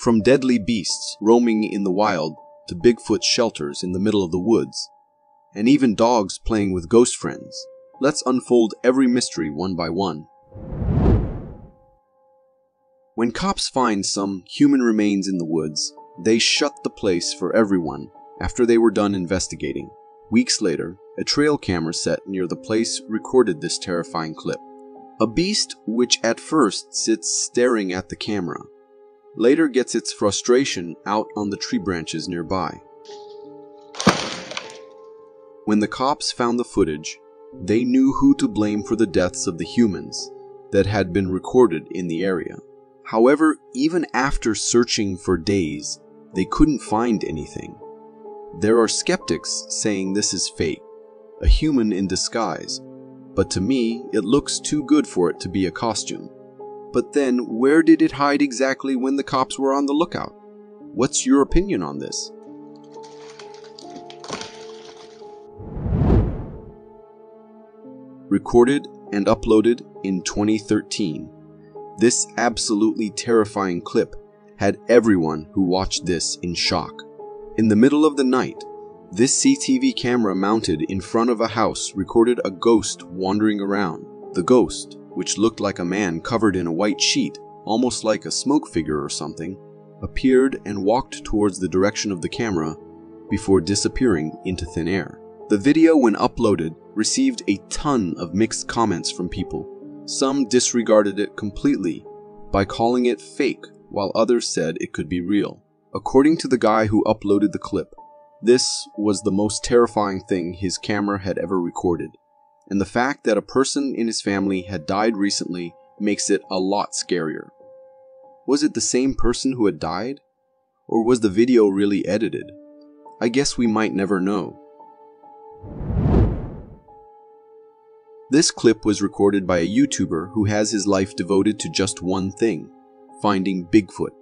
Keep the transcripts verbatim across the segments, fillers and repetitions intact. From deadly beasts roaming in the wild to Bigfoot shelters in the middle of the woods, and even dogs playing with ghost friends, let's unfold every mystery one by one. When cops find some human remains in the woods, they shut the place for everyone after they were done investigating. Weeks later, a trail camera set near the place recorded this terrifying clip. A beast which at first sits staring at the camera, later gets its frustration out on the tree branches nearby. When the cops found the footage, they knew who to blame for the deaths of the humans that had been recorded in the area. However, even after searching for days, they couldn't find anything. There are skeptics saying this is fake, a human in disguise, but to me, it looks too good for it to be a costume. But then, where did it hide exactly when the cops were on the lookout? What's your opinion on this? Recorded and uploaded in twenty thirteen, this absolutely terrifying clip had everyone who watched this in shock. In the middle of the night, this C C T V camera mounted in front of a house recorded a ghost wandering around. The ghost, which looked like a man covered in a white sheet, almost like a smoke figure or something, appeared and walked towards the direction of the camera before disappearing into thin air. The video, when uploaded, received a ton of mixed comments from people. Some disregarded it completely by calling it fake, while others said it could be real. According to the guy who uploaded the clip, this was the most terrifying thing his camera had ever recorded, and the fact that a person in his family had died recently makes it a lot scarier. Was it the same person who had died? Or was the video really edited? I guess we might never know. This clip was recorded by a YouTuber who has his life devoted to just one thing, finding Bigfoot.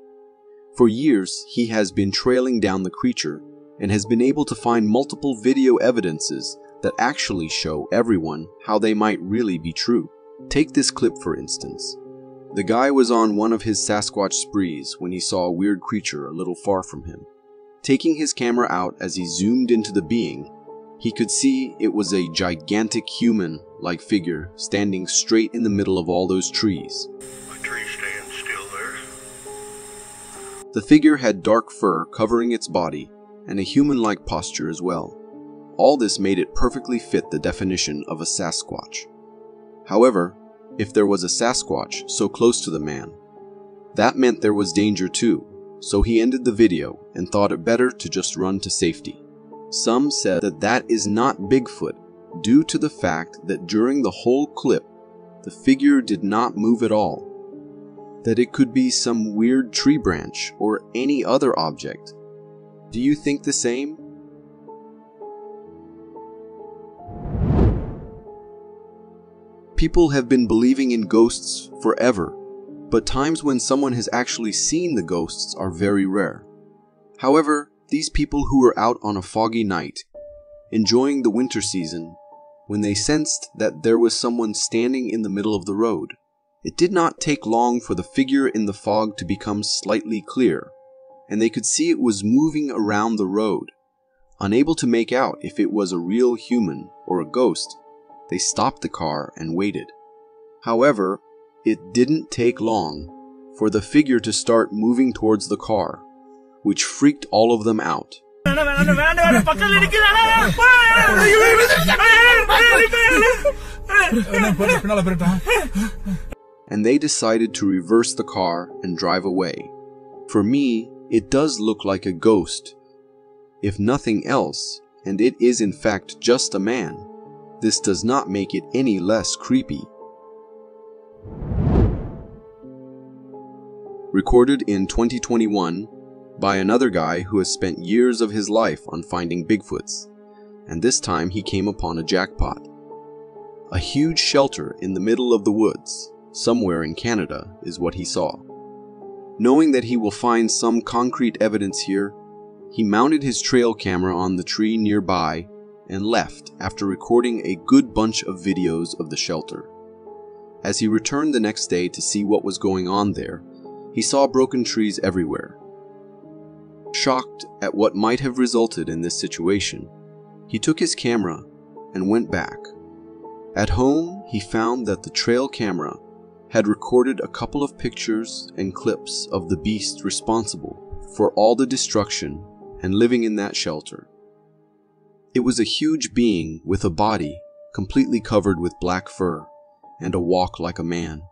For years, he has been trailing down the creature and has been able to find multiple video evidences that actually show everyone how they might really be true. Take this clip for instance. The guy was on one of his Sasquatch sprees when he saw a weird creature a little far from him. Taking his camera out as he zoomed into the being, he could see it was a gigantic human-like figure standing straight in the middle of all those trees. The tree stands still there. The figure had dark fur covering its body and a human-like posture as well. All this made it perfectly fit the definition of a Sasquatch. However, if there was a Sasquatch so close to the man, that meant there was danger too, so he ended the video and thought it better to just run to safety. Some said that that is not Bigfoot due to the fact that during the whole clip, the figure did not move at all, that it could be some weird tree branch or any other object. Do you think the same? People have been believing in ghosts forever, but times when someone has actually seen the ghosts are very rare. However, these people who were out on a foggy night, enjoying the winter season, when they sensed that there was someone standing in the middle of the road, it did not take long for the figure in the fog to become slightly clear, and they could see it was moving around the road. Unable to make out if it was a real human or a ghost, they stopped the car and waited. However, it didn't take long for the figure to start moving towards the car, which freaked all of them out. And they decided to reverse the car and drive away. For me, it does look like a ghost, if nothing else, and it is in fact just a man. This does not make it any less creepy. Recorded in twenty twenty-one by another guy who has spent years of his life on finding Bigfoots, and this time he came upon a jackpot. A huge shelter in the middle of the woods, somewhere in Canada, is what he saw. Knowing that he will find some concrete evidence here, he mounted his trail camera on the tree nearby and left after recording a good bunch of videos of the shelter. As he returned the next day to see what was going on there, he saw broken trees everywhere, Shocked at what might have resulted in this situation, he took his camera and went back. At home, he found that the trail camera had recorded a couple of pictures and clips of the beast responsible for all the destruction and living in that shelter. It was a huge being with a body completely covered with black fur and a walk like a man.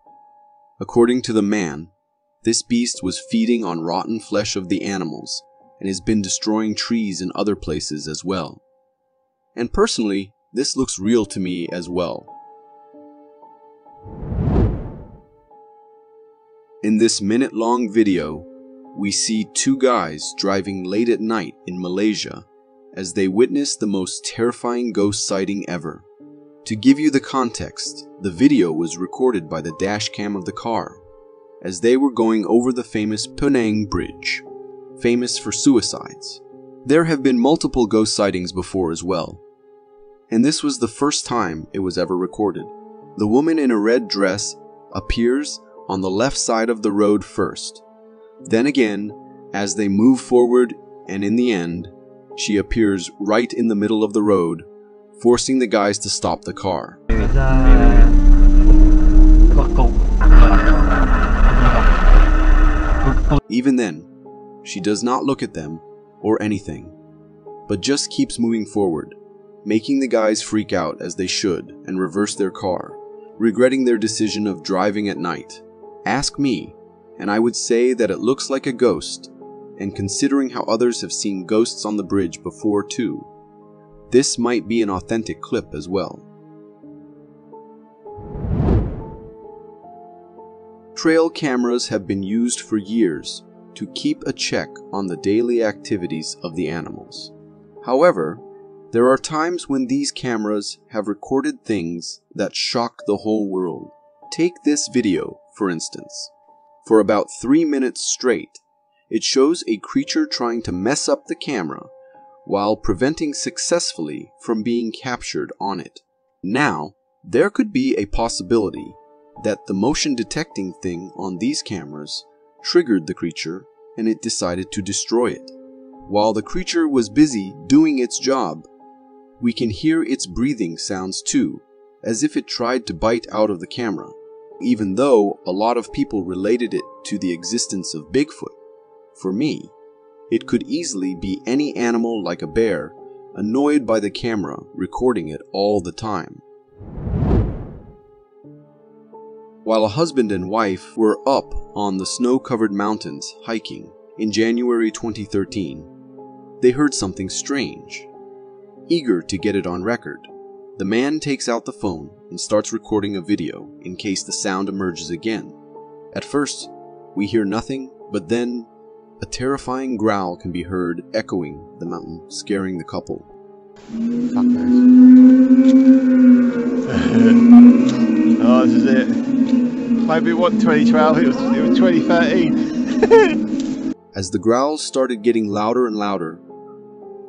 According to the man, this beast was feeding on rotten flesh of the animals and has been destroying trees in other places as well. And personally, this looks real to me as well. In this minute-long video, we see two guys driving late at night in Malaysia as they witness the most terrifying ghost sighting ever. To give you the context, the video was recorded by the dash cam of the car as they were going over the famous Penang Bridge, famous for suicides. There have been multiple ghost sightings before as well, and this was the first time it was ever recorded. The woman in a red dress appears on the left side of the road first. Then again, as they move forward, and in the end, she appears right in the middle of the road, forcing the guys to stop the car. Even then, she does not look at them or anything, but just keeps moving forward, making the guys freak out as they should and reverse their car, regretting their decision of driving at night. Ask me, and I would say that it looks like a ghost, and considering how others have seen ghosts on the bridge before too, this might be an authentic clip as well. Trail cameras have been used for years to keep a check on the daily activities of the animals. However, there are times when these cameras have recorded things that shock the whole world. Take this video, for instance. For about three minutes straight, it shows a creature trying to mess up the camera while preventing successfully from being captured on it. Now, there could be a possibility that the motion detecting thing on these cameras triggered the creature and it decided to destroy it. While the creature was busy doing its job, we can hear its breathing sounds too, as if it tried to bite out of the camera, even though a lot of people related it to the existence of Bigfoot. For me, it could easily be any animal like a bear, annoyed by the camera recording it all the time. While a husband and wife were up on the snow-covered mountains hiking in January twenty thirteen, they heard something strange. Eager to get it on record, the man takes out the phone and starts recording a video in case the sound emerges again. At first, we hear nothing, but then a terrifying growl can be heard echoing the mountain, scaring the couple. Oh, this is it. Maybe it wasn't twenty twelve, it was, it was twenty thirteen. As the growls started getting louder and louder,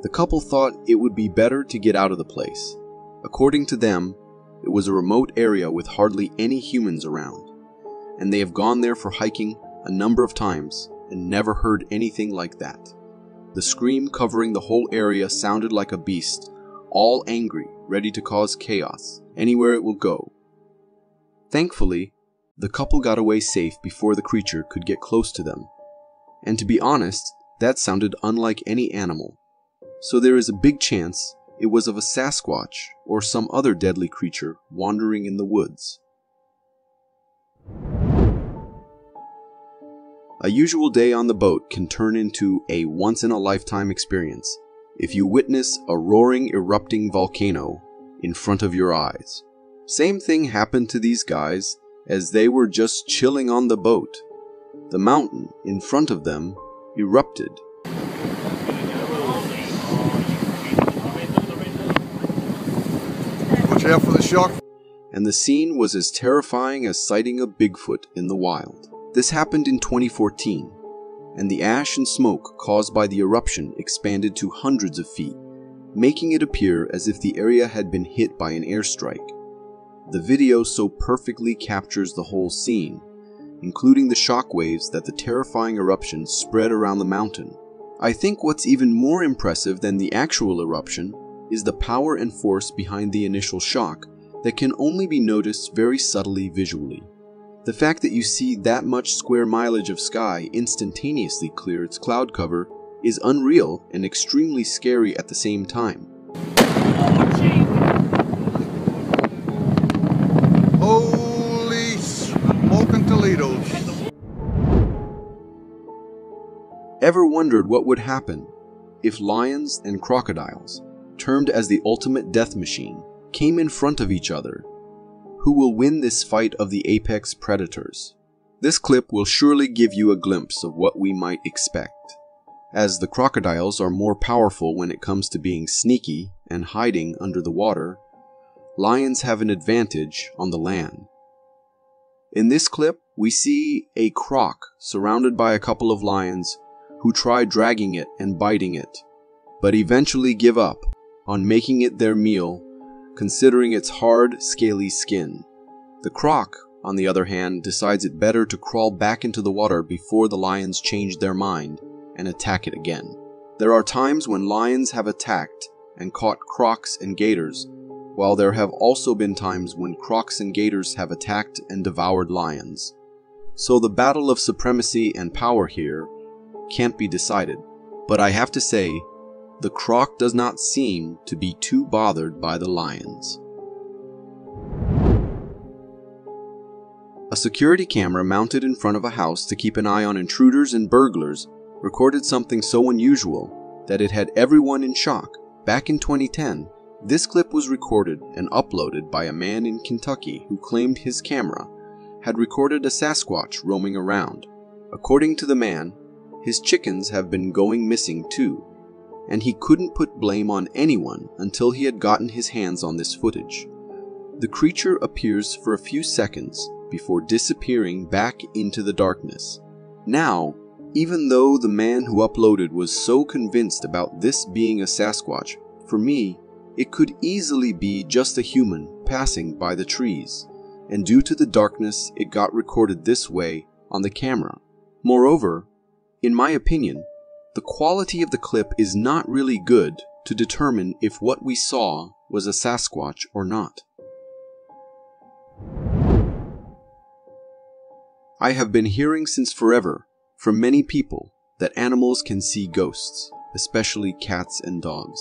the couple thought it would be better to get out of the place. According to them, it was a remote area with hardly any humans around, and they have gone there for hiking a number of times and never heard anything like that. The scream covering the whole area sounded like a beast, all angry, ready to cause chaos anywhere it will go. Thankfully, the couple got away safe before the creature could get close to them. And to be honest, that sounded unlike any animal. So there is a big chance it was of a Sasquatch or some other deadly creature wandering in the woods. A usual day on the boat can turn into a once-in-a-lifetime experience if you witness a roaring, erupting volcano in front of your eyes. Same thing happened to these guys as they were just chilling on the boat. The mountain in front of them erupted. Watch out for the shock. And the scene was as terrifying as sighting a Bigfoot in the wild. This happened in twenty fourteen, and the ash and smoke caused by the eruption expanded to hundreds of feet, making it appear as if the area had been hit by an airstrike. The video so perfectly captures the whole scene, including the shockwaves that the terrifying eruption spread around the mountain, I think what's even more impressive than the actual eruption is the power and force behind the initial shock that can only be noticed very subtly visually. The fact that you see that much square mileage of sky instantaneously clear its cloud cover is unreal and extremely scary at the same time. Holy smoking Toledos! Ever wondered what would happen if lions and crocodiles, termed as the ultimate death machine, came in front of each other? Who will win this fight of the apex predators? This clip will surely give you a glimpse of what we might expect, as the crocodiles are more powerful when it comes to being sneaky and hiding under the water. Lions have an advantage on the land. In this clip, we see a croc surrounded by a couple of lions who try dragging it and biting it, but eventually give up on making it their meal considering its hard, scaly skin. The croc, on the other hand, decides it better to crawl back into the water before the lions change their mind and attack it again. There are times when lions have attacked and caught crocs and gators, while there have also been times when crocs and gators have attacked and devoured lions. So the battle of supremacy and power here can't be decided, but I have to say, the croc does not seem to be too bothered by the lions. A security camera mounted in front of a house to keep an eye on intruders and burglars recorded something so unusual that it had everyone in shock. Back in twenty ten, this clip was recorded and uploaded by a man in Kentucky who claimed his camera had recorded a Sasquatch roaming around. According to the man, his chickens have been going missing too, and he couldn't put blame on anyone until he had gotten his hands on this footage. The creature appears for a few seconds before disappearing back into the darkness. Now, even though the man who uploaded was so convinced about this being a Sasquatch, for me, it could easily be just a human passing by the trees, and due to the darkness, it got recorded this way on the camera. Moreover, in my opinion, the quality of the clip is not really good to determine if what we saw was a Sasquatch or not. I have been hearing since forever from many people that animals can see ghosts, especially cats and dogs.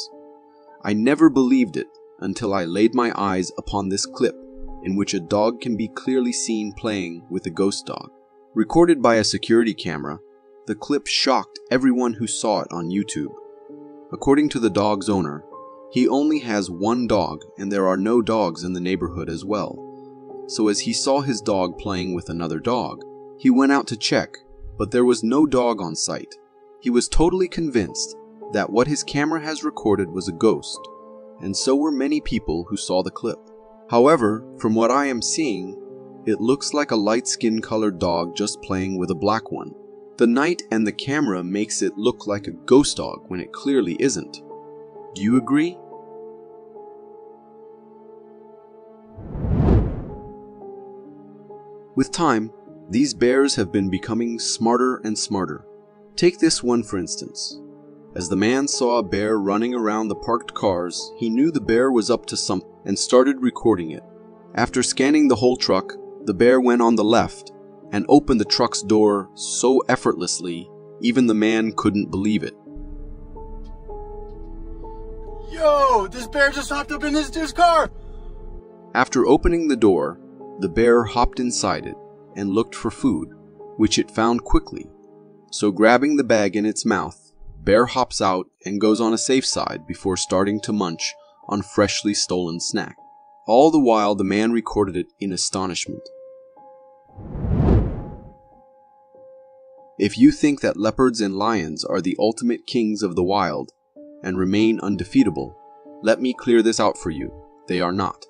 I never believed it until I laid my eyes upon this clip in which a dog can be clearly seen playing with a ghost dog. Recorded by a security camera, the clip shocked everyone who saw it on YouTube. According to the dog's owner, he only has one dog and there are no dogs in the neighborhood as well. So as he saw his dog playing with another dog, he went out to check, but there was no dog on sight. He was totally convinced that what his camera has recorded was a ghost, and so were many people who saw the clip. However, from what I am seeing, it looks like a light skin colored dog just playing with a black one. The night and the camera makes it look like a ghost dog when it clearly isn't. Do you agree? With time, these bears have been becoming smarter and smarter. Take this one for instance. As the man saw a bear running around the parked cars, he knew the bear was up to something and started recording it. After scanning the whole truck, the bear went on the left and opened the truck's door so effortlessly, even the man couldn't believe it. Yo, this bear just hopped up in this dude's car! After opening the door, the bear hopped inside it and looked for food, which it found quickly. So grabbing the bag in its mouth, bear hops out and goes on a safe side before starting to munch on freshly stolen snack. All the while, the man recorded it in astonishment. If you think that leopards and lions are the ultimate kings of the wild and remain undefeatable, let me clear this out for you. They are not.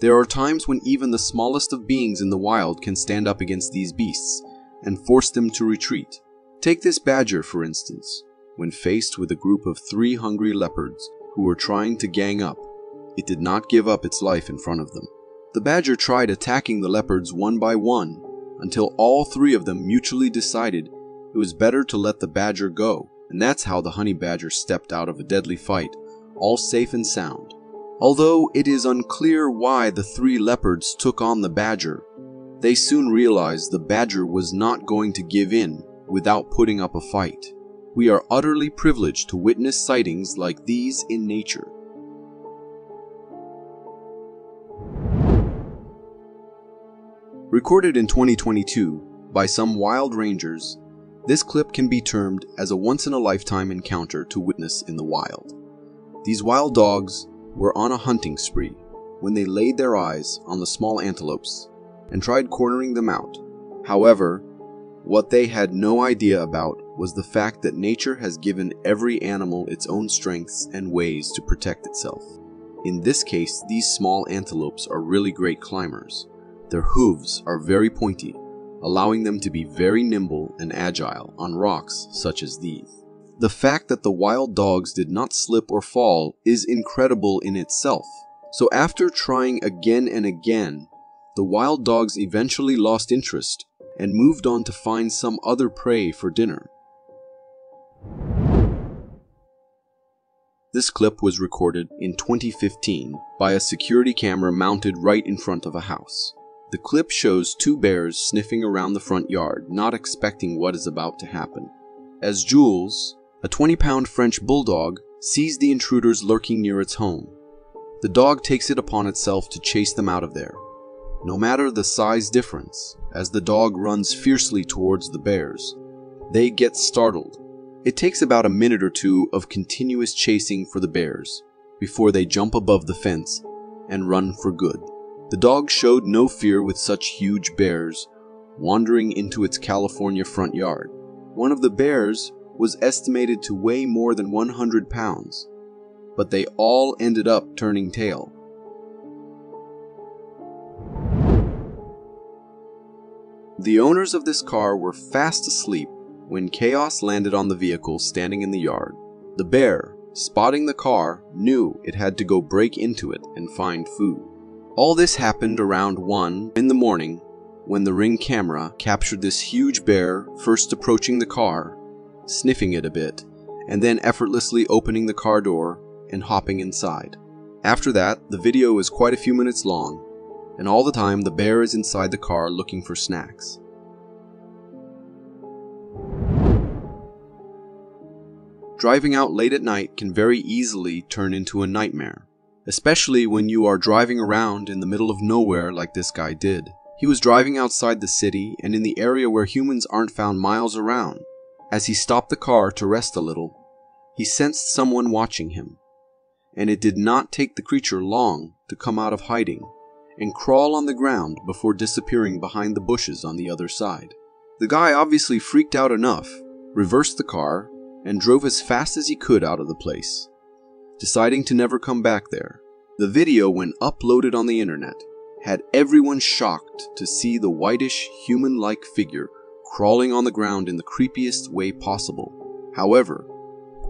There are times when even the smallest of beings in the wild can stand up against these beasts and force them to retreat. Take this badger, for instance. When faced with a group of three hungry leopards who were trying to gang up, it did not give up its life in front of them. The badger tried attacking the leopards one by one, until all three of them mutually decided it was better to let the badger go and that's how the honey badger stepped out of a deadly fight, all safe and sound. Although it is unclear why the three leopards took on the badger, they soon realized the badger was not going to give in without putting up a fight. We are utterly privileged to witness sightings like these in nature. Recorded in twenty twenty-two by some wild rangers, this clip can be termed as a once-in-a-lifetime encounter to witness in the wild. These wild dogs were on a hunting spree when they laid their eyes on the small antelopes and tried cornering them out. However, what they had no idea about was the fact that nature has given every animal its own strengths and ways to protect itself. In this case, these small antelopes are really great climbers. Their hooves are very pointy, allowing them to be very nimble and agile on rocks such as these. The fact that the wild dogs did not slip or fall is incredible in itself. So after trying again and again, the wild dogs eventually lost interest and moved on to find some other prey for dinner. This clip was recorded in twenty fifteen by a security camera mounted right in front of a house. The clip shows two bears sniffing around the front yard, not expecting what is about to happen. As Jules, a twenty-pound French bulldog, sees the intruders lurking near its home, the dog takes it upon itself to chase them out of there, no matter the size difference. As the dog runs fiercely towards the bears, they get startled. It takes about a minute or two of continuous chasing for the bears before they jump above the fence and run for good. The dog showed no fear with such huge bears wandering into its California front yard. One of the bears was estimated to weigh more than one hundred pounds, but they all ended up turning tail. The owners of this car were fast asleep when chaos landed on the vehicle standing in the yard. The bear, spotting the car, knew it had to go break into it and find food. All this happened around one in the morning when the Ring camera captured this huge bear first approaching the car, sniffing it a bit, and then effortlessly opening the car door and hopping inside. After that, the video is quite a few minutes long, and all the time the bear is inside the car looking for snacks. Driving out late at night can very easily turn into a nightmare, especially when you are driving around in the middle of nowhere like this guy did. He was driving outside the city and in the area where humans aren't found miles around. As he stopped the car to rest a little, he sensed someone watching him, and it did not take the creature long to come out of hiding and crawl on the ground before disappearing behind the bushes on the other side. The guy obviously freaked out enough, reversed the car, and drove as fast as he could out of the place, deciding to never come back there. The video, when uploaded on the internet, had everyone shocked to see the whitish, human-like figure crawling on the ground in the creepiest way possible. However,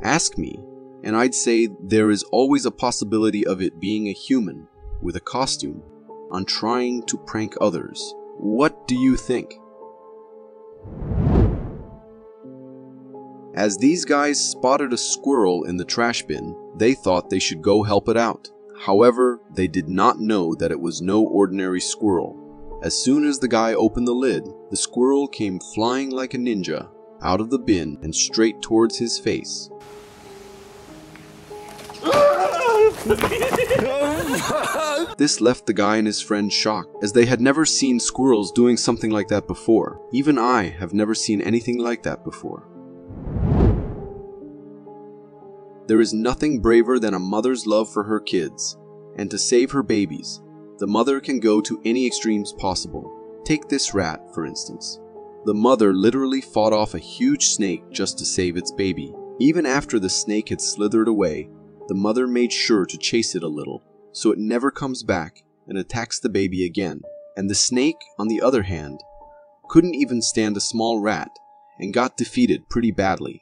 ask me, and I'd say there is always a possibility of it being a human with a costume on trying to prank others. What do you think? As these guys spotted a squirrel in the trash bin, they thought they should go help it out. However, they did not know that it was no ordinary squirrel. As soon as the guy opened the lid, the squirrel came flying like a ninja out of the bin and straight towards his face. This left the guy and his friend shocked, as they had never seen squirrels doing something like that before. Even I have never seen anything like that before. There is nothing braver than a mother's love for her kids, and to save her babies, the mother can go to any extremes possible. Take this rat, for instance. The mother literally fought off a huge snake just to save its baby. Even after the snake had slithered away, the mother made sure to chase it a little, so it never comes back and attacks the baby again. And the snake, on the other hand, couldn't even stand a small rat and got defeated pretty badly.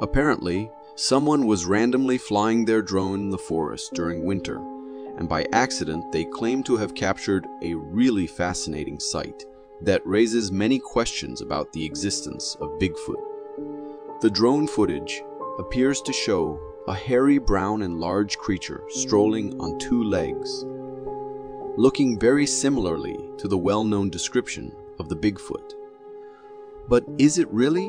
Apparently, someone was randomly flying their drone in the forest during winter, and by accident they claimed to have captured a really fascinating sight that raises many questions about the existence of Bigfoot. The drone footage appears to show a hairy brown and large creature strolling on two legs, looking very similarly to the well-known description of the Bigfoot. But is it really?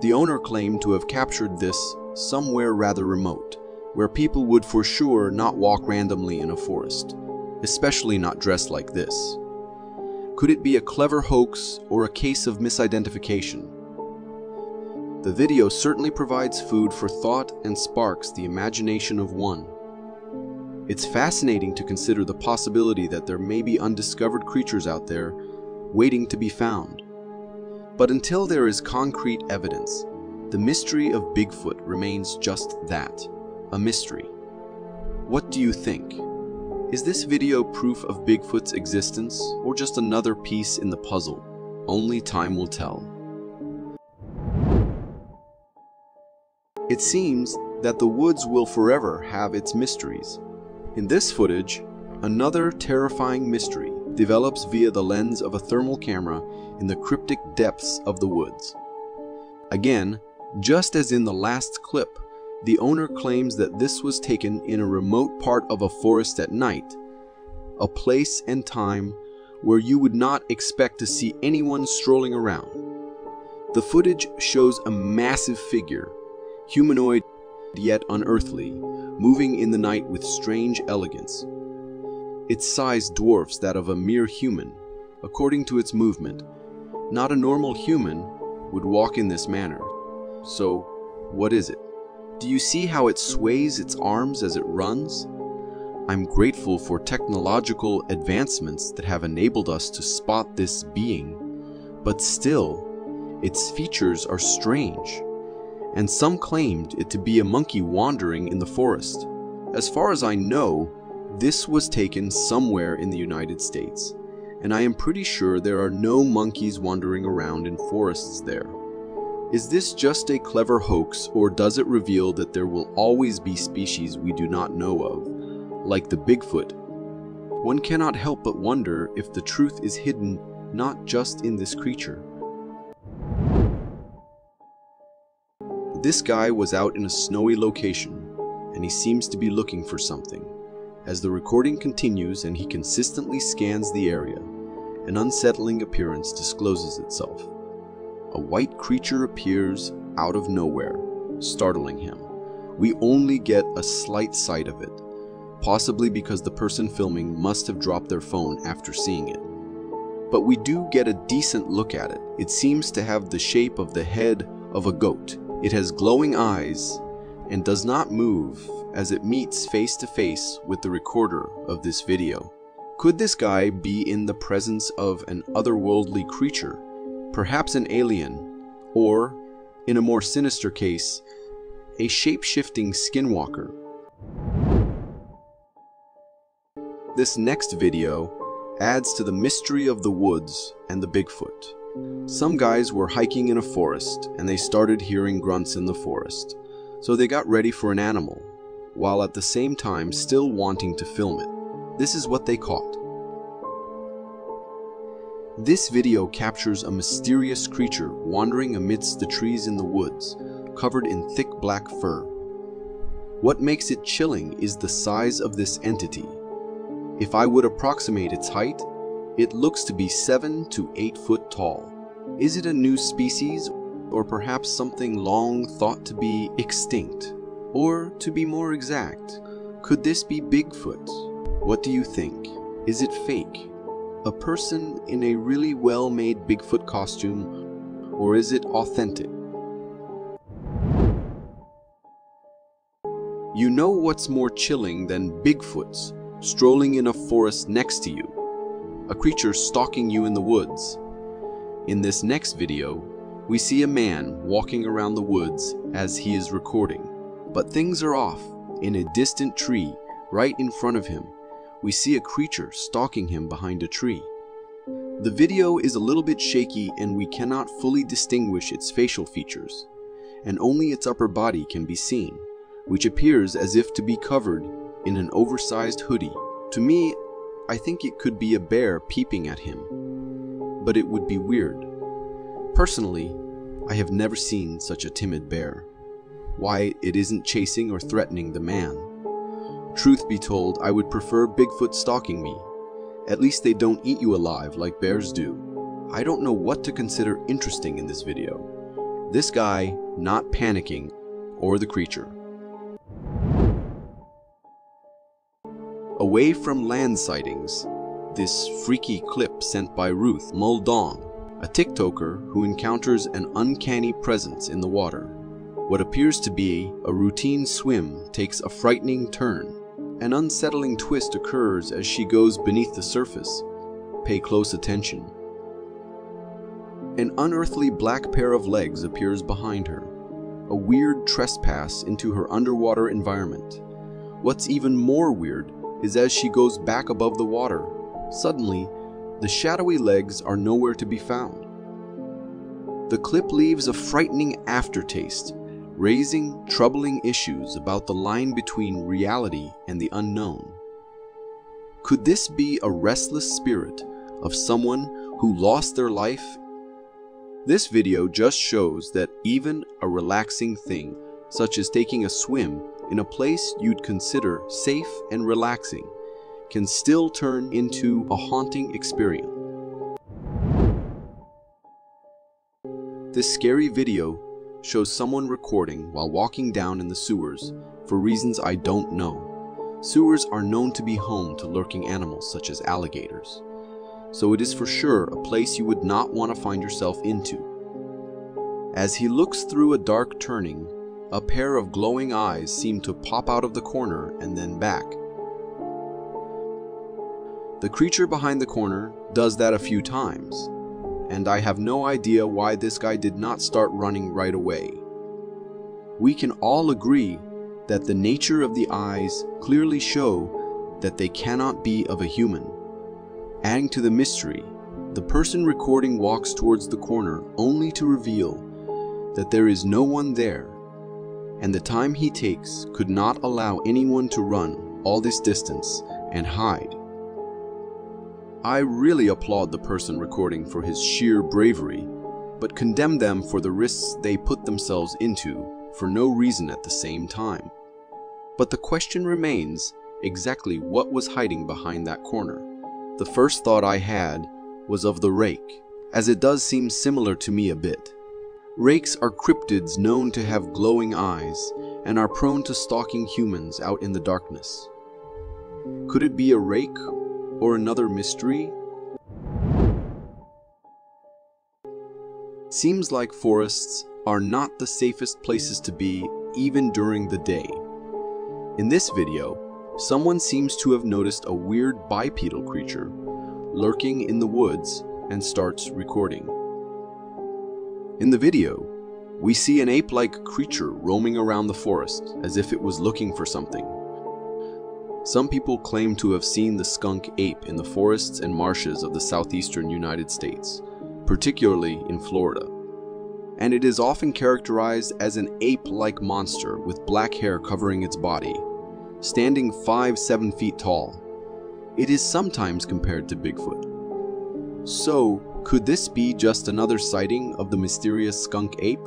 The owner claimed to have captured this somewhere rather remote, where people would for sure not walk randomly in a forest, especially not dressed like this. Could it be a clever hoax or a case of misidentification? The video certainly provides food for thought and sparks the imagination of one. It's fascinating to consider the possibility that there may be undiscovered creatures out there waiting to be found. But until there is concrete evidence, the mystery of Bigfoot remains just that, a mystery. What do you think? Is this video proof of Bigfoot's existence or just another piece in the puzzle? Only time will tell. It seems that the woods will forever have its mysteries. In this footage, another terrifying mystery develops via the lens of a thermal camera in the cryptic depths of the woods. Again, just as in the last clip, the owner claims that this was taken in a remote part of a forest at night, a place and time where you would not expect to see anyone strolling around. The footage shows a massive figure, humanoid yet unearthly, moving in the night with strange elegance. Its size dwarfs that of a mere human. According to its movement, not a normal human would walk in this manner. So, what is it? Do you see how it sways its arms as it runs? I'm grateful for technological advancements that have enabled us to spot this being, but still, its features are strange, and some claimed it to be a monkey wandering in the forest. As far as I know, this was taken somewhere in the United States, and I am pretty sure there are no monkeys wandering around in forests there. Is this just a clever hoax, or does it reveal that there will always be species we do not know of, like the Bigfoot? One cannot help but wonder if the truth is hidden not just in this creature. This guy was out in a snowy location, and he seems to be looking for something. As the recording continues and he consistently scans the area, an unsettling appearance discloses itself. A white creature appears out of nowhere, startling him. We only get a slight sight of it, possibly because the person filming must have dropped their phone after seeing it. But we do get a decent look at it. It seems to have the shape of the head of a goat. It has glowing eyes and does not move as it meets face to face with the recorder of this video. Could this guy be in the presence of an otherworldly creature, perhaps an alien, or, in a more sinister case, a shape-shifting skinwalker? This next video adds to the mystery of the woods and the Bigfoot. Some guys were hiking in a forest and they started hearing grunts in the forest, so they got ready for an animal, while at the same time still wanting to film it. This is what they caught. This video captures a mysterious creature wandering amidst the trees in the woods, covered in thick black fur. What makes it chilling is the size of this entity. If I would approximate its height, it looks to be seven to eight foot tall. Is it a new species, or perhaps something long thought to be extinct? Or, to be more exact, could this be Bigfoot? What do you think? Is it fake? A person in a really well-made Bigfoot costume, or is it authentic? You know what's more chilling than Bigfoots strolling in a forest next to you, a creature stalking you in the woods? In this next video, we see a man walking around the woods as he is recording. But things are off. In a distant tree, right in front of him, we see a creature stalking him behind a tree. The video is a little bit shaky and we cannot fully distinguish its facial features, and only its upper body can be seen, which appears as if to be covered in an oversized hoodie. To me, I think it could be a bear peeping at him. but it would be weird. Personally, I have never seen such a timid bear. Why it isn't chasing or threatening the man. Truth be told, I would prefer Bigfoot stalking me. At least they don't eat you alive like bears do. I don't know what to consider interesting in this video. This guy not panicking, or the creature. Away from land sightings, this freaky clip sent by Ruth Muldong, a TikToker who encounters an uncanny presence in the water. What appears to be a routine swim takes a frightening turn. An unsettling twist occurs as she goes beneath the surface. Pay close attention. An unearthly black pair of legs appears behind her, a weird trespass into her underwater environment. What's even more weird is as she goes back above the water, suddenly, the shadowy legs are nowhere to be found. The clip leaves a frightening aftertaste, raising troubling issues about the line between reality and the unknown. Could this be a restless spirit of someone who lost their life? This video just shows that even a relaxing thing, such as taking a swim in a place you'd consider safe and relaxing, can still turn into a haunting experience. This scary video shows someone recording while walking down in the sewers for reasons I don't know. Sewers are known to be home to lurking animals such as alligators, so it is for sure a place you would not want to find yourself into. As he looks through a dark turning, a pair of glowing eyes seem to pop out of the corner and then back. The creature behind the corner does that a few times, and I have no idea why this guy did not start running right away. We can all agree that the nature of the eyes clearly show that they cannot be of a human. Adding to the mystery, the person recording walks towards the corner only to reveal that there is no one there, and the time he takes could not allow anyone to run all this distance and hide. I really applaud the person recording for his sheer bravery, but condemn them for the risks they put themselves into for no reason at the same time. But the question remains exactly what was hiding behind that corner. The first thought I had was of the rake, as it does seem similar to me a bit. Rakes are cryptids known to have glowing eyes and are prone to stalking humans out in the darkness. Could it be a rake? Or another mystery? Seems like forests are not the safest places to be even during the day. In this video, someone seems to have noticed a weird bipedal creature lurking in the woods and starts recording. In the video, we see an ape-like creature roaming around the forest as if it was looking for something. Some people claim to have seen the skunk ape in the forests and marshes of the southeastern United States, particularly in Florida, and it is often characterized as an ape-like monster with black hair covering its body, standing five to seven feet tall. It is sometimes compared to Bigfoot. So, could this be just another sighting of the mysterious skunk ape?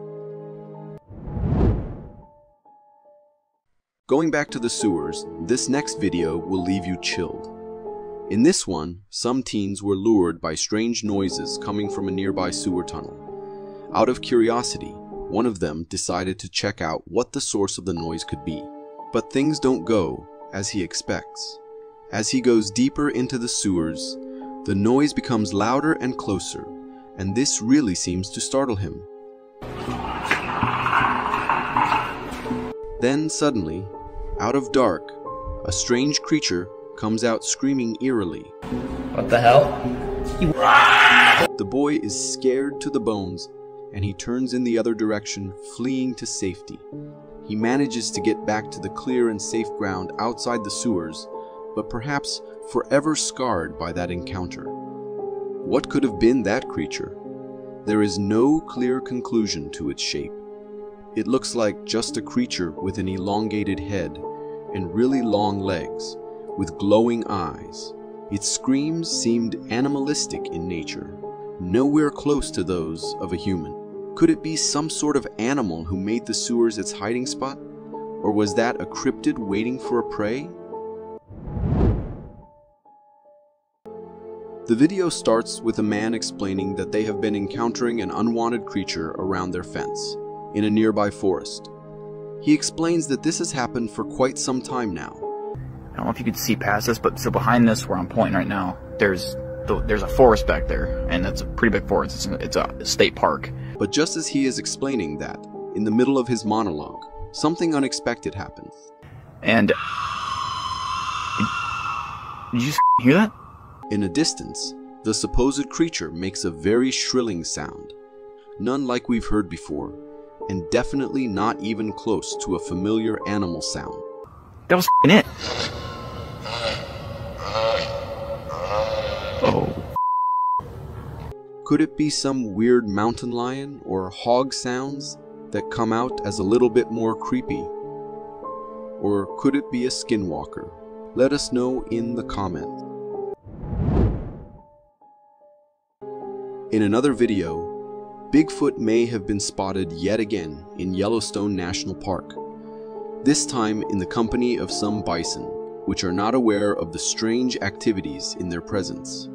Going back to the sewers, this next video will leave you chilled. In this one, some teens were lured by strange noises coming from a nearby sewer tunnel. Out of curiosity, one of them decided to check out what the source of the noise could be. But things don't go as he expects. As he goes deeper into the sewers, the noise becomes louder and closer, and this really seems to startle him. Then suddenly, out of dark, a strange creature comes out screaming eerily. What the hell? The boy is scared to the bones, and he turns in the other direction, fleeing to safety. He manages to get back to the clear and safe ground outside the sewers, but perhaps forever scarred by that encounter. What could have been that creature? There is no clear conclusion to its shape. It looks like just a creature with an elongated head and really long legs, with glowing eyes. Its screams seemed animalistic in nature, nowhere close to those of a human. Could it be some sort of animal who made the sewers its hiding spot? Or was that a cryptid waiting for a prey? The video starts with a man explaining that they have been encountering an unwanted creature around their fence, in a nearby forest. He explains that this has happened for quite some time now. I don't know if you could see past this, but so behind this, where I'm pointing right now, there's the, there's a forest back there, and it's a pretty big forest. It's, an, it's a state park. But just as he is explaining that, in the middle of his monologue, something unexpected happens. And did you hear that? In a distance, the supposed creature makes a very shrilling sound, none like we've heard before, and definitely not even close to a familiar animal sound. That was f***ing it. Oh. Could it be some weird mountain lion or hog sounds that come out as a little bit more creepy? Or could it be a skinwalker? Let us know in the comments. In another video, Bigfoot may have been spotted yet again in Yellowstone National Park, this time in the company of some bison, which are not aware of the strange activities in their presence.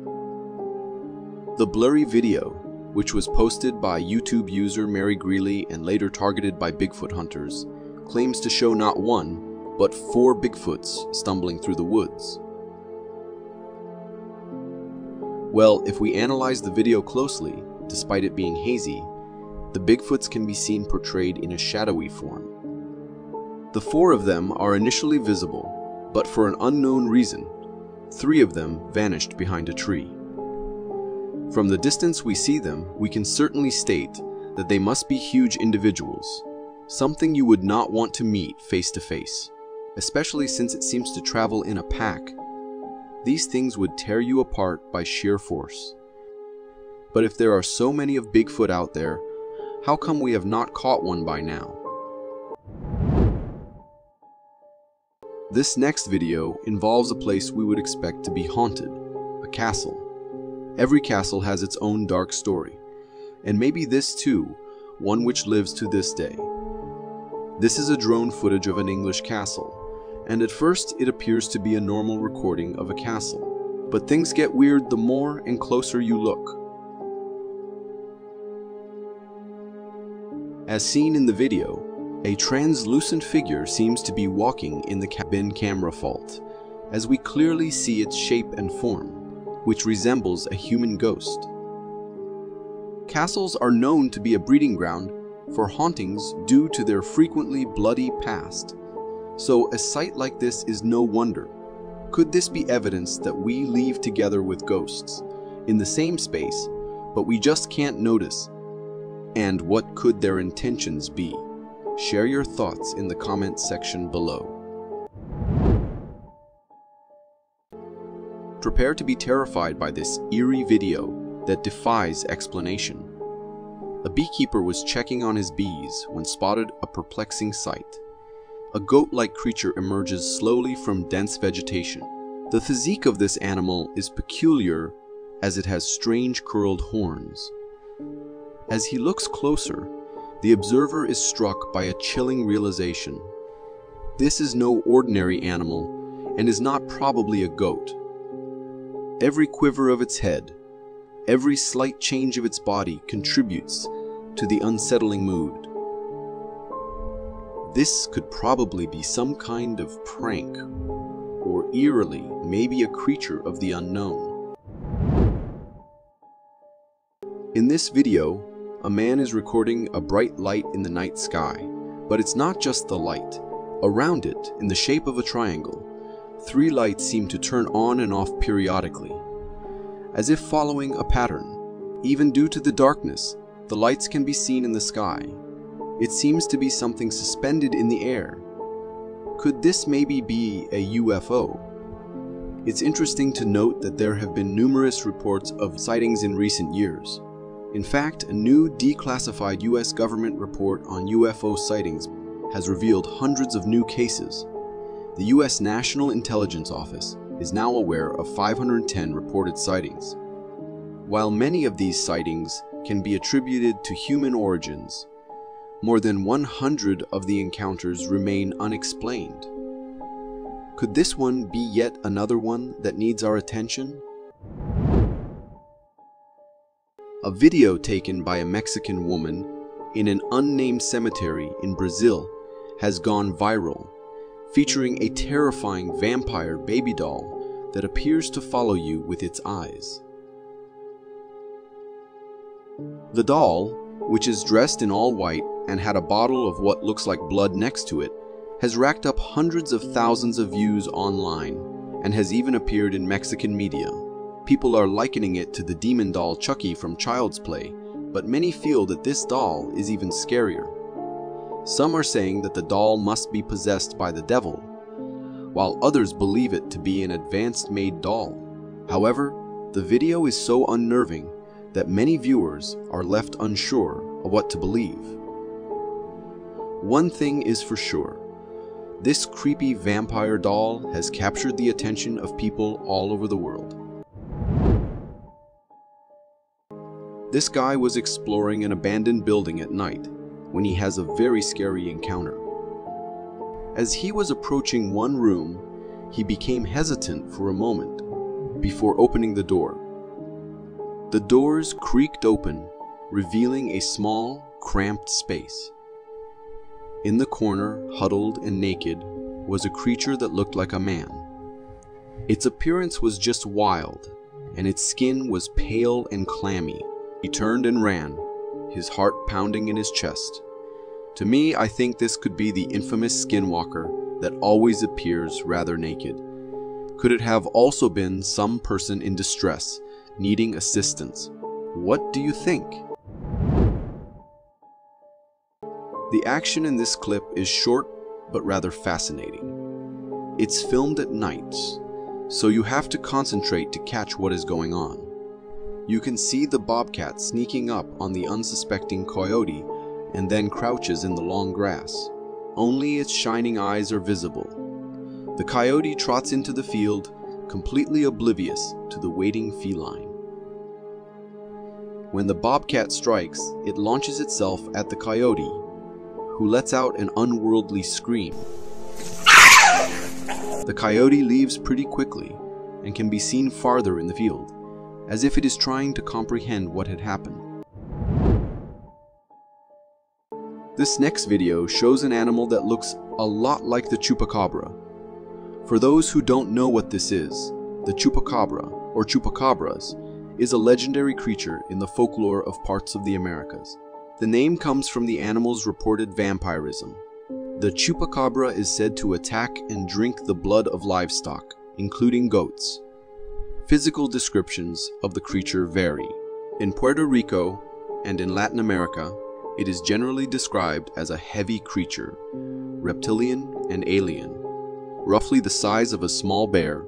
The blurry video, which was posted by YouTube user Mary Greeley and later targeted by Bigfoot hunters, claims to show not one, but four Bigfoots stumbling through the woods. Well, if we analyze the video closely, despite it being hazy, the Bigfoots can be seen portrayed in a shadowy form. The four of them are initially visible, but for an unknown reason, three of them vanished behind a tree. From the distance we see them, we can certainly state that they must be huge individuals, something you would not want to meet face to face, especially since it seems to travel in a pack. These things would tear you apart by sheer force. But if there are so many of Bigfoot out there, how come we have not caught one by now? This next video involves a place we would expect to be haunted, a castle. Every castle has its own dark story, and maybe this too, one which lives to this day. This is a drone footage of an English castle. And at first it appears to be a normal recording of a castle, but things get weird the more and closer you look. As seen in the video, a translucent figure seems to be walking in the cabin camera fault, as we clearly see its shape and form, which resembles a human ghost. Castles are known to be a breeding ground for hauntings due to their frequently bloody past. So a sight like this is no wonder. Could this be evidence that we leave together with ghosts, in the same space, but we just can't notice? And what could their intentions be? Share your thoughts in the comment section below. Prepare to be terrified by this eerie video that defies explanation. A beekeeper was checking on his bees when spotted a perplexing sight. A goat-like creature emerges slowly from dense vegetation. The physique of this animal is peculiar as it has strange curled horns. As he looks closer, the observer is struck by a chilling realization. This is no ordinary animal and is not probably a goat. Every quiver of its head, every slight change of its body contributes to the unsettling mood. This could probably be some kind of prank, or eerily, maybe a creature of the unknown. In this video, a man is recording a bright light in the night sky, but it's not just the light. Around it, in the shape of a triangle, three lights seem to turn on and off periodically, as if following a pattern. Even due to the darkness, the lights can be seen in the sky. It seems to be something suspended in the air. Could this maybe be a U F O? It's interesting to note that there have been numerous reports of sightings in recent years. In fact, a new declassified U S government report on U F O sightings has revealed hundreds of new cases. The U S National Intelligence Office is now aware of five hundred ten reported sightings. While many of these sightings can be attributed to human origins, more than one hundred of the encounters remain unexplained. Could this one be yet another one that needs our attention? A video taken by a Mexican woman in an unnamed cemetery in Brazil has gone viral, featuring a terrifying vampire baby doll that appears to follow you with its eyes. The doll, which is dressed in all white and had a bottle of what looks like blood next to it, has racked up hundreds of thousands of views online and has even appeared in Mexican media. People are likening it to the demon doll Chucky from Child's Play, but many feel that this doll is even scarier. Some are saying that the doll must be possessed by the devil, while others believe it to be an advanced-made doll. However, the video is so unnerving that many viewers are left unsure of what to believe. One thing is for sure, this creepy vampire doll has captured the attention of people all over the world. This guy was exploring an abandoned building at night when he has a very scary encounter. As he was approaching one room, he became hesitant for a moment before opening the door. The doors creaked open, revealing a small, cramped space. In the corner, huddled and naked, was a creature that looked like a man. Its appearance was just wild, and its skin was pale and clammy. He turned and ran, his heart pounding in his chest. To me, I think this could be the infamous skinwalker that always appears rather naked. Could it have also been some person in distress, needing assistance? What do you think? The action in this clip is short but rather fascinating. It's filmed at night, so you have to concentrate to catch what is going on. You can see the bobcat sneaking up on the unsuspecting coyote and then crouches in the long grass. Only its shining eyes are visible. The coyote trots into the field, completely oblivious to the waiting feline. When the bobcat strikes, it launches itself at the coyote, who lets out an unworldly scream. The coyote leaves pretty quickly and can be seen farther in the field, as if it is trying to comprehend what had happened. This next video shows an animal that looks a lot like the chupacabra. For those who don't know what this is, the chupacabra, or chupacabras, is a legendary creature in the folklore of parts of the Americas. The name comes from the animal's reported vampirism. The chupacabra is said to attack and drink the blood of livestock, including goats. Physical descriptions of the creature vary. In Puerto Rico and in Latin America, it is generally described as a heavy creature, reptilian and alien, roughly the size of a small bear,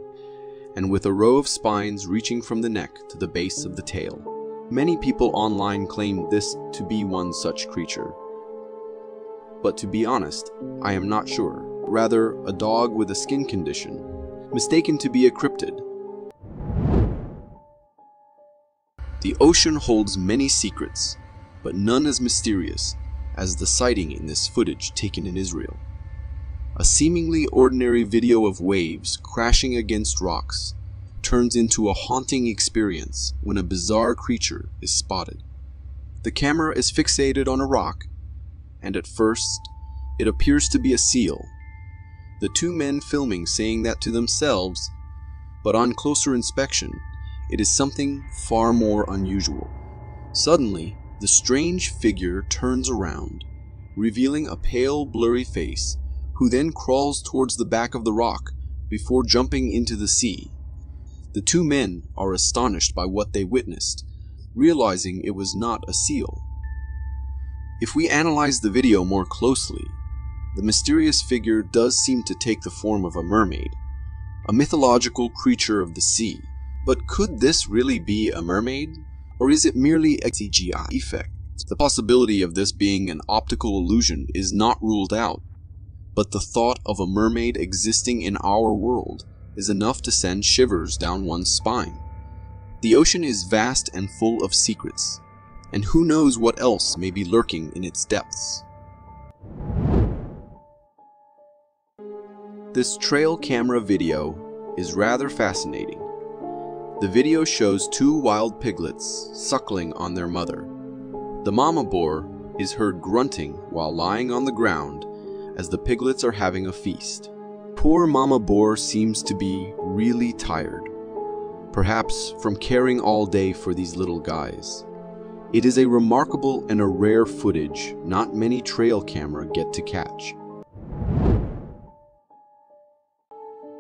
and with a row of spines reaching from the neck to the base of the tail. Many people online claim this to be one such creature. But to be honest, I am not sure. Rather, a dog with a skin condition, mistaken to be a cryptid. The ocean holds many secrets, but none as mysterious as the sighting in this footage taken in Israel. A seemingly ordinary video of waves crashing against rocks turns into a haunting experience when a bizarre creature is spotted. The camera is fixated on a rock, and at first, it appears to be a seal. The two men filming saying that to themselves, but on closer inspection, it is something far more unusual. Suddenly, the strange figure turns around, revealing a pale, blurry face, who then crawls towards the back of the rock before jumping into the sea. The two men are astonished by what they witnessed, realizing it was not a seal. If we analyze the video more closely, the mysterious figure does seem to take the form of a mermaid, a mythological creature of the sea. But could this really be a mermaid? Or is it merely a C G I effect? The possibility of this being an optical illusion is not ruled out, but the thought of a mermaid existing in our world is enough to send shivers down one's spine. The ocean is vast and full of secrets, and who knows what else may be lurking in its depths. This trail camera video is rather fascinating. The video shows two wild piglets suckling on their mother. The mama boar is heard grunting while lying on the ground as the piglets are having a feast. Poor mama boar seems to be really tired, perhaps from caring all day for these little guys. It is a remarkable and a rare footage not many trail camera get to catch.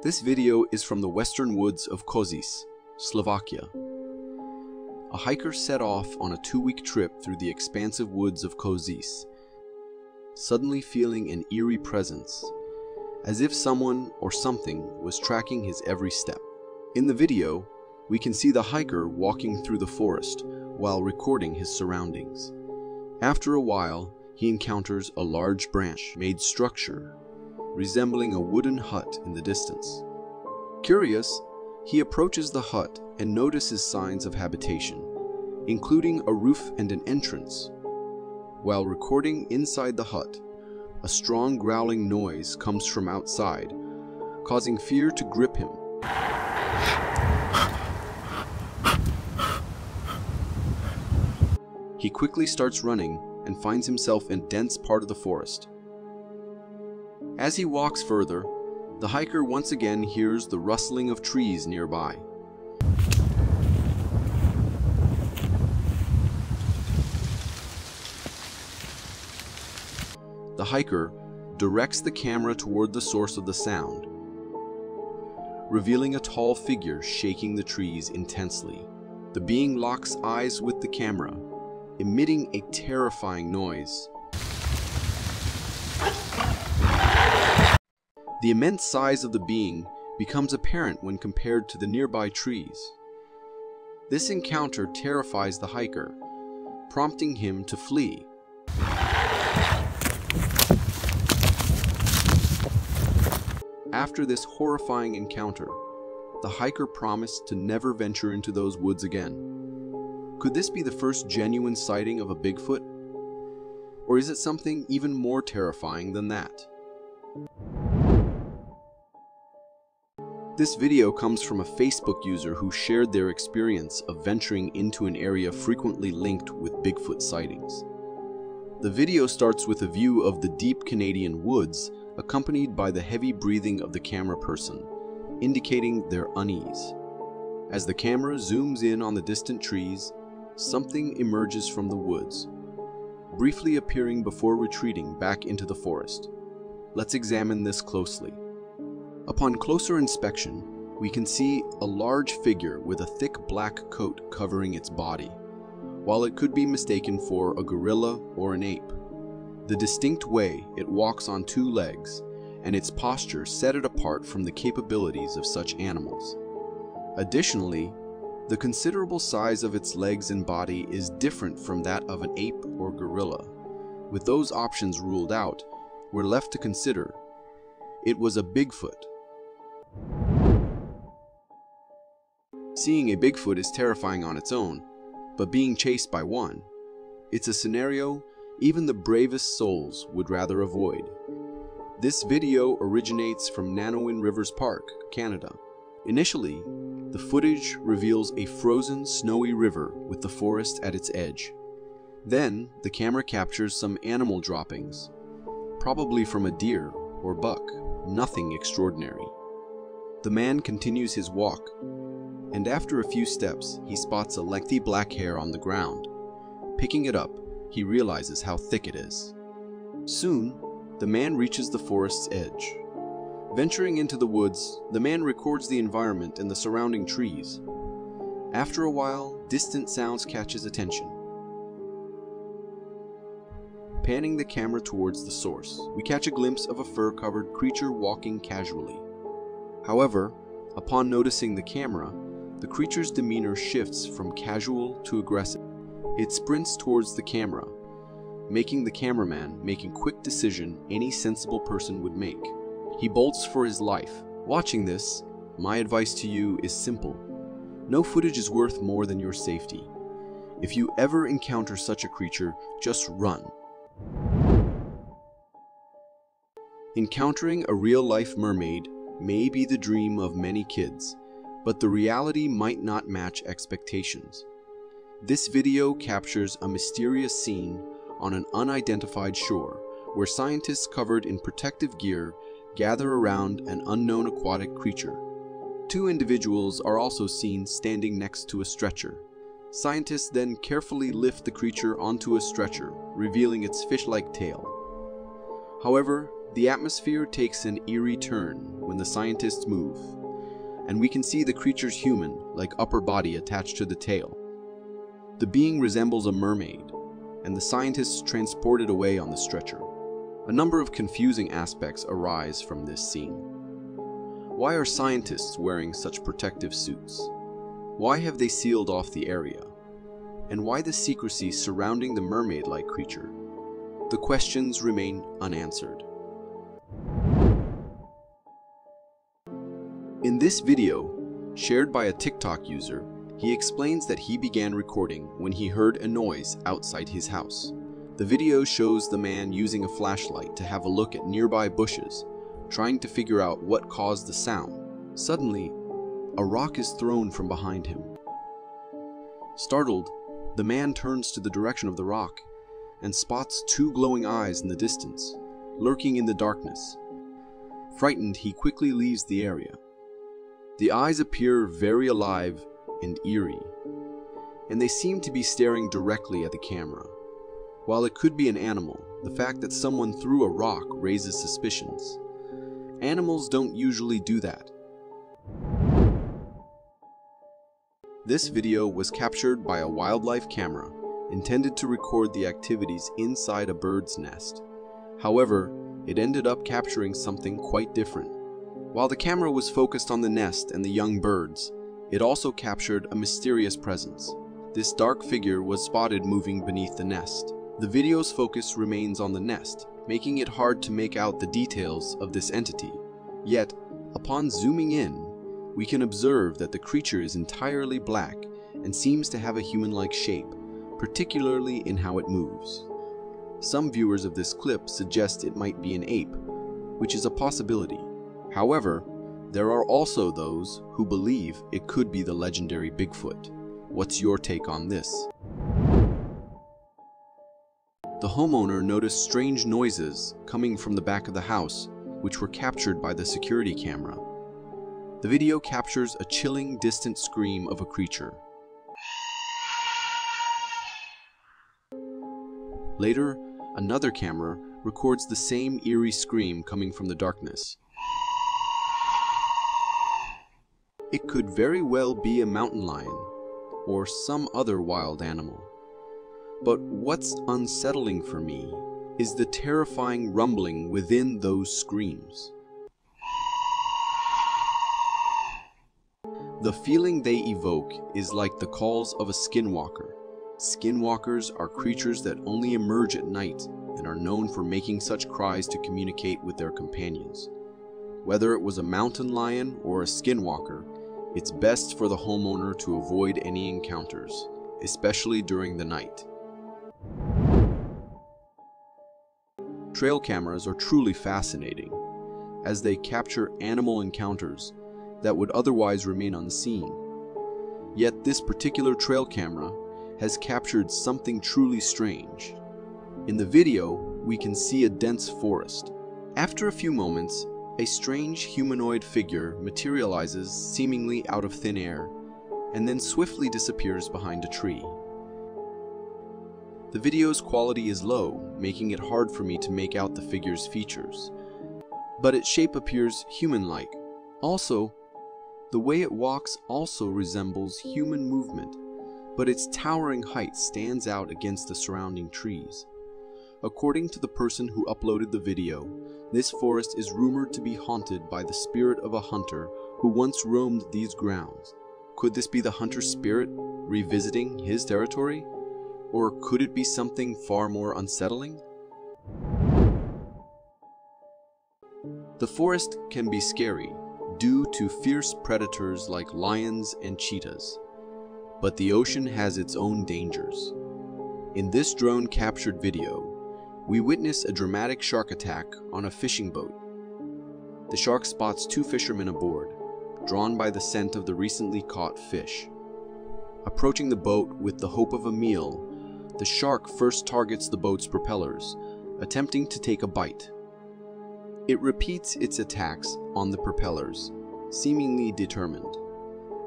This video is from the western woods of Koziš, Slovakia. A hiker set off on a two-week trip through the expansive woods of Koziš, suddenly feeling an eerie presence, as if someone or something was tracking his every step. In the video, we can see the hiker walking through the forest while recording his surroundings. After a while, he encounters a large branch-made structure resembling a wooden hut in the distance. Curious, he approaches the hut and notices signs of habitation, including a roof and an entrance. While recording inside the hut, a strong growling noise comes from outside, causing fear to grip him. He quickly starts running and finds himself in a dense part of the forest. As he walks further, the hiker once again hears the rustling of trees nearby. The hiker directs the camera toward the source of the sound, revealing a tall figure shaking the trees intensely. The being locks eyes with the camera, emitting a terrifying noise. The immense size of the being becomes apparent when compared to the nearby trees. This encounter terrifies the hiker, prompting him to flee. After this horrifying encounter, the hiker promised to never venture into those woods again. Could this be the first genuine sighting of a Bigfoot? Or is it something even more terrifying than that? This video comes from a Facebook user who shared their experience of venturing into an area frequently linked with Bigfoot sightings. The video starts with a view of the deep Canadian woods, accompanied by the heavy breathing of the camera person, indicating their unease. As the camera zooms in on the distant trees, something emerges from the woods, briefly appearing before retreating back into the forest. Let's examine this closely. Upon closer inspection, we can see a large figure with a thick black coat covering its body. While it could be mistaken for a gorilla or an ape, the distinct way it walks on two legs and its posture set it apart from the capabilities of such animals. Additionally, the considerable size of its legs and body is different from that of an ape or gorilla. With those options ruled out, we're left to consider it was a Bigfoot. Seeing a Bigfoot is terrifying on its own, but being chased by one, it's a scenario even the bravest souls would rather avoid. This video originates from Nanaimo Rivers Park, Canada. Initially, the footage reveals a frozen, snowy river with the forest at its edge. Then, the camera captures some animal droppings, probably from a deer or buck, nothing extraordinary. The man continues his walk, and after a few steps, he spots a lengthy black hair on the ground. Picking it up, he realizes how thick it is. Soon, the man reaches the forest's edge. Venturing into the woods, the man records the environment and the surrounding trees. After a while, distant sounds catch his attention. Panning the camera towards the source, we catch a glimpse of a fur-covered creature walking casually. However, upon noticing the camera, the creature's demeanor shifts from casual to aggressive. It sprints towards the camera, making the cameraman make a quick decision any sensible person would make. He bolts for his life. Watching this, my advice to you is simple. No footage is worth more than your safety. If you ever encounter such a creature, just run. Encountering a real-life mermaid may be the dream of many kids, but the reality might not match expectations. This video captures a mysterious scene on an unidentified shore where scientists covered in protective gear gather around an unknown aquatic creature. Two individuals are also seen standing next to a stretcher. Scientists then carefully lift the creature onto a stretcher, revealing its fish-like tail. However, the atmosphere takes an eerie turn when the scientists move, and we can see the creature's human-like upper body attached to the tail. The being resembles a mermaid, and the scientists transport it away on the stretcher. A number of confusing aspects arise from this scene. Why are scientists wearing such protective suits? Why have they sealed off the area? And why the secrecy surrounding the mermaid-like creature? The questions remain unanswered. In this video, shared by a TikTok user, he explains that he began recording when he heard a noise outside his house. The video shows the man using a flashlight to have a look at nearby bushes, trying to figure out what caused the sound. Suddenly, a rock is thrown from behind him. Startled, the man turns to the direction of the rock and spots two glowing eyes in the distance, lurking in the darkness. Frightened, he quickly leaves the area. The eyes appear very alive and eerie, and they seem to be staring directly at the camera. While it could be an animal, the fact that someone threw a rock raises suspicions. Animals don't usually do that. This video was captured by a wildlife camera intended to record the activities inside a bird's nest. However, it ended up capturing something quite different. While the camera was focused on the nest and the young birds, it also captured a mysterious presence. This dark figure was spotted moving beneath the nest. The video's focus remains on the nest, making it hard to make out the details of this entity. Yet, upon zooming in, we can observe that the creature is entirely black and seems to have a human-like shape, particularly in how it moves. Some viewers of this clip suggest it might be an ape, which is a possibility. However, there are also those who believe it could be the legendary Bigfoot. What's your take on this? The homeowner noticed strange noises coming from the back of the house, which were captured by the security camera. The video captures a chilling, distant scream of a creature. Later, another camera records the same eerie scream coming from the darkness. It could very well be a mountain lion or some other wild animal. But what's unsettling for me is the terrifying rumbling within those screams. The feeling they evoke is like the calls of a skinwalker. Skinwalkers are creatures that only emerge at night and are known for making such cries to communicate with their companions. Whether it was a mountain lion or a skinwalker, it's best for the homeowner to avoid any encounters, especially during the night. Trail cameras are truly fascinating, as they capture animal encounters that would otherwise remain unseen. Yet this particular trail camera has captured something truly strange. In the video, we can see a dense forest. After a few moments, a strange humanoid figure materializes seemingly out of thin air and then swiftly disappears behind a tree. The video's quality is low, making it hard for me to make out the figure's features, but its shape appears human-like. Also, the way it walks also resembles human movement, but its towering height stands out against the surrounding trees. According to the person who uploaded the video, this forest is rumored to be haunted by the spirit of a hunter who once roamed these grounds. Could this be the hunter's spirit revisiting his territory? Or could it be something far more unsettling? The forest can be scary, due to fierce predators like lions and cheetahs. But the ocean has its own dangers. In this drone-captured video, we witness a dramatic shark attack on a fishing boat. The shark spots two fishermen aboard, drawn by the scent of the recently caught fish. Approaching the boat with the hope of a meal, the shark first targets the boat's propellers, attempting to take a bite. It repeats its attacks on the propellers, seemingly determined.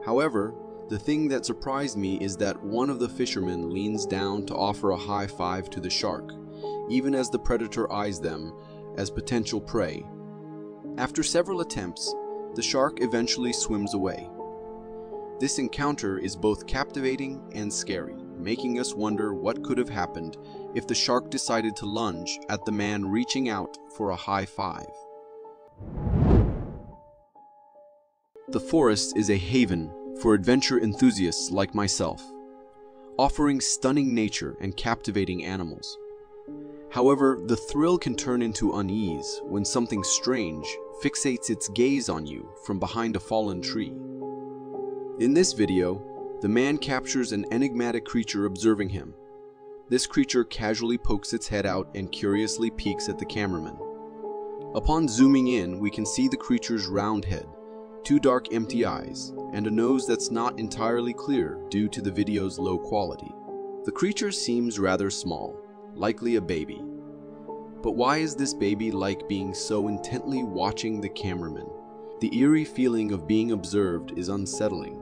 However, the thing that surprised me is that one of the fishermen leans down to offer a high five to the shark, even as the predator eyes them as potential prey. After several attempts, the shark eventually swims away. This encounter is both captivating and scary, making us wonder what could have happened if the shark decided to lunge at the man reaching out for a high five. The forest is a haven for adventure enthusiasts like myself, offering stunning nature and captivating animals. However, the thrill can turn into unease when something strange fixates its gaze on you from behind a fallen tree. In this video, the man captures an enigmatic creature observing him. This creature casually pokes its head out and curiously peeks at the cameraman. Upon zooming in, we can see the creature's round head, two dark empty eyes, and a nose that's not entirely clear due to the video's low quality. The creature seems rather small, likely a baby. But why is this baby like being so intently watching the cameraman? The eerie feeling of being observed is unsettling,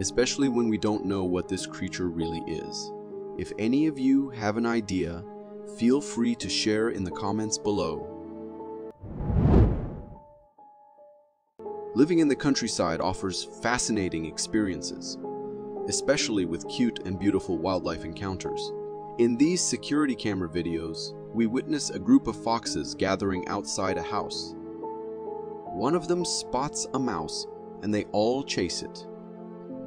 especially when we don't know what this creature really is. If any of you have an idea, feel free to share in the comments below. Living in the countryside offers fascinating experiences, especially with cute and beautiful wildlife encounters. In these security camera videos, we witness a group of foxes gathering outside a house. One of them spots a mouse and they all chase it,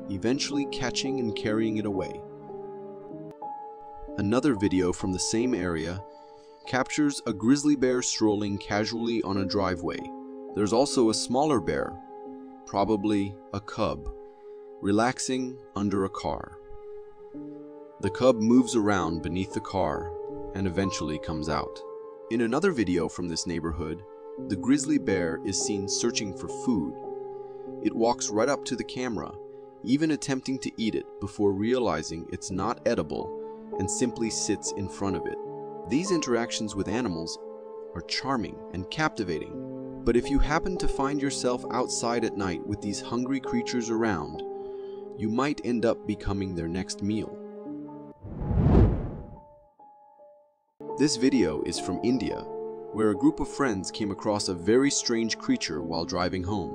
eventually catching and carrying it away. Another video from the same area captures a grizzly bear strolling casually on a driveway. There's also a smaller bear, probably a cub, relaxing under a car. The cub moves around beneath the car and eventually comes out. In another video from this neighborhood, the grizzly bear is seen searching for food. It walks right up to the camera, even attempting to eat it before realizing it's not edible and simply sits in front of it. These interactions with animals are charming and captivating, but if you happen to find yourself outside at night with these hungry creatures around, you might end up becoming their next meal. This video is from India, where a group of friends came across a very strange creature while driving home.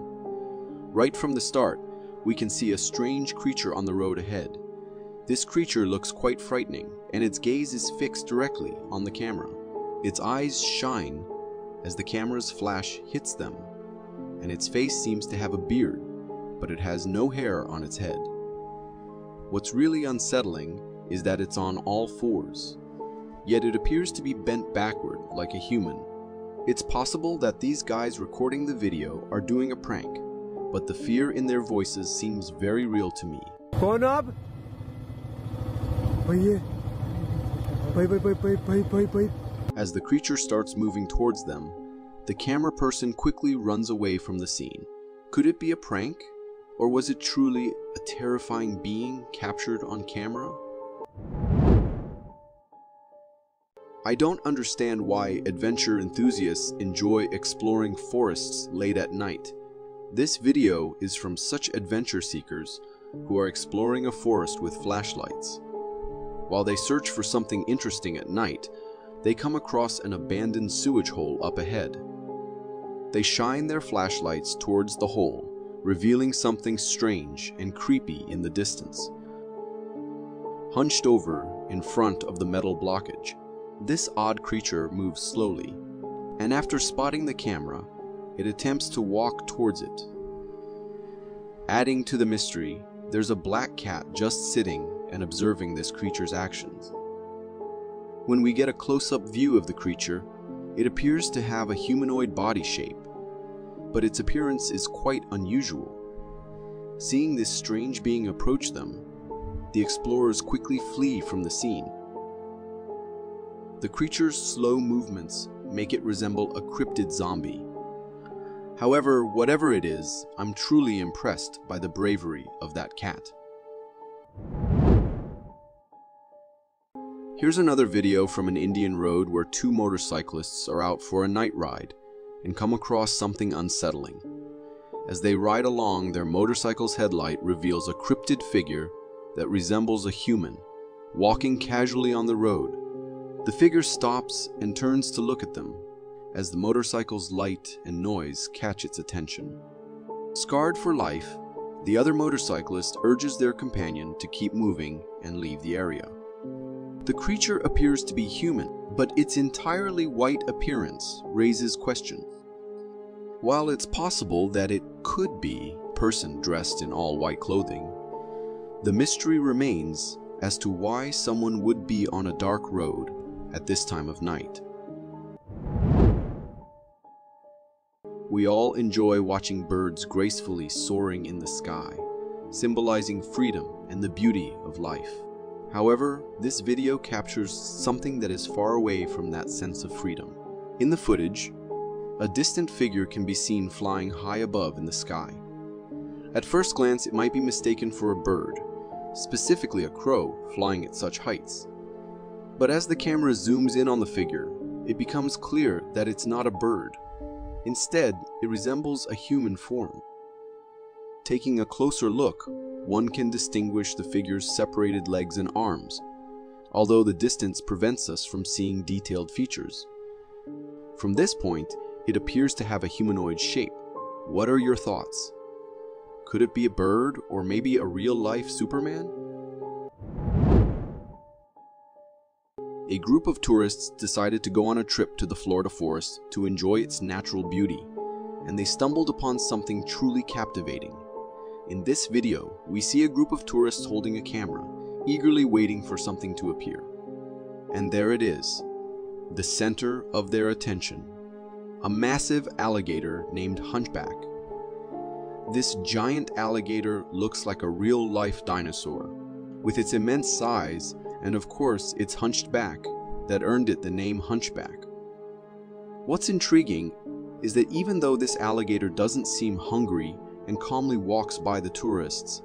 Right from the start, we can see a strange creature on the road ahead. This creature looks quite frightening, and its gaze is fixed directly on the camera. Its eyes shine as the camera's flash hits them, and its face seems to have a beard, but it has no hair on its head. What's really unsettling is that it's on all fours, yet it appears to be bent backward like a human. It's possible that these guys recording the video are doing a prank, but the fear in their voices seems very real to me. As the creature starts moving towards them, the camera person quickly runs away from the scene. Could it be a prank? Or was it truly a terrifying being captured on camera? I don't understand why adventure enthusiasts enjoy exploring forests late at night. This video is from such adventure seekers who are exploring a forest with flashlights. While they search for something interesting at night, they come across an abandoned sewage hole up ahead. They shine their flashlights towards the hole, revealing something strange and creepy in the distance. Hunched over in front of the metal blockage, this odd creature moves slowly, and after spotting the camera, it attempts to walk towards it. Adding to the mystery, there's a black cat just sitting and observing this creature's actions. When we get a close-up view of the creature, it appears to have a humanoid body shape. but its appearance is quite unusual. Seeing this strange being approach them, the explorers quickly flee from the scene. The creature's slow movements make it resemble a cryptid zombie. However, whatever it is, I'm truly impressed by the bravery of that cat. Here's another video from an Indian road where two motorcyclists are out for a night ride and come across something unsettling. As they ride along, their motorcycle's headlight reveals a cryptid figure that resembles a human, walking casually on the road. The figure stops and turns to look at them as the motorcycle's light and noise catch its attention. Scarred for life, the other motorcyclist urges their companion to keep moving and leave the area. The creature appears to be human, but its entirely white appearance raises questions. While it's possible that it could be a person dressed in all white clothing, the mystery remains as to why someone would be on a dark road at this time of night. We all enjoy watching birds gracefully soaring in the sky, symbolizing freedom and the beauty of life. However, this video captures something that is far away from that sense of freedom. In the footage, a distant figure can be seen flying high above in the sky. At first glance, it might be mistaken for a bird, specifically a crow flying at such heights. But as the camera zooms in on the figure, it becomes clear that it's not a bird. Instead, it resembles a human form. Taking a closer look, one can distinguish the figure's separated legs and arms, although the distance prevents us from seeing detailed features. From this point, it appears to have a humanoid shape. What are your thoughts? Could it be a bird or maybe a real-life Superman? A group of tourists decided to go on a trip to the Florida forest to enjoy its natural beauty, and they stumbled upon something truly captivating. In this video, we see a group of tourists holding a camera, eagerly waiting for something to appear. And there it is, the center of their attention, a massive alligator named Hunchback. This giant alligator looks like a real-life dinosaur, with its immense size and of course its hunched back that earned it the name Hunchback. What's intriguing is that even though this alligator doesn't seem hungry and calmly walks by the tourists,